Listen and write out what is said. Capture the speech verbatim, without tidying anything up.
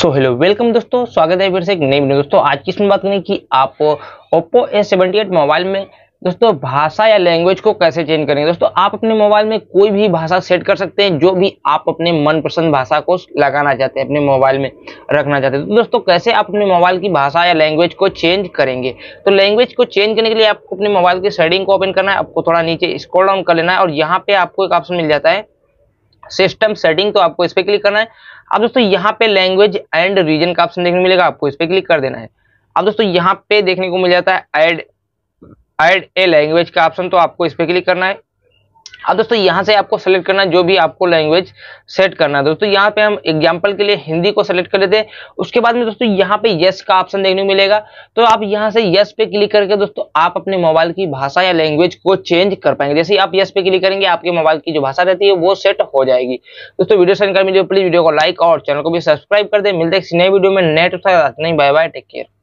So hello welcome दोस्तों, स्वागत है फिर से एक नई वीडियो। दोस्तों आज की इसमें बात करें कि आप ओप्पो ए अठहत्तर मोबाइल में दोस्तों भाषा या लैंग्वेज को कैसे चेंज करेंगे। दोस्तों आप अपने मोबाइल में कोई भी भाषा सेट कर सकते हैं, जो भी आप अपने मनपसंद भाषा को लगाना चाहते हैं, अपने मोबाइल में रखना चाहते हैं। तो दोस्तों कैसे आप अपने मोबाइल की भाषा या लैंग्वेज को चेंज करेंगे, तो लैंग्वेज को चेंज करने के लिए आपको अपने मोबाइल की सेटिंग को ओपन करना है। आपको थोड़ा नीचे स्क्रॉल डाउन कर लेना है और यहाँ पे आपको एक ऑप्शन मिल जाता है सिस्टम सेटिंग, तो आपको इस पर क्लिक करना है। अब दोस्तों यहाँ पे लैंग्वेज एंड रीजन का ऑप्शन देखने को मिलेगा, आपको इस पर क्लिक कर देना है। अब दोस्तों यहाँ पे देखने को मिल जाता है ऐड ऐड ए लैंग्वेज का ऑप्शन, तो आपको इस पर क्लिक करना है। अब दोस्तों यहाँ से आपको सेलेक्ट करना है जो भी आपको लैंग्वेज सेट करना है। दोस्तों यहाँ पे हम एग्जांपल के लिए हिंदी को सेलेक्ट कर लेते हैं। उसके बाद में दोस्तों यहाँ पे यस का ऑप्शन देखने को मिलेगा, तो आप यहाँ से यस पे क्लिक करके दोस्तों आप अपने मोबाइल की भाषा या लैंग्वेज को चेंज कर पाएंगे। जैसे आप यस पे क्लिक करेंगे आपके मोबाइल की जो भाषा रहती है वो सेट हो जाएगी। दोस्तों वीडियो सेंड कर मिले, प्लीज वीडियो को लाइक और चैनल को भी सब्सक्राइब कर दे। मिलते हैं किसी नई वीडियो में, नेट नहीं बाय बाय, टेक केयर।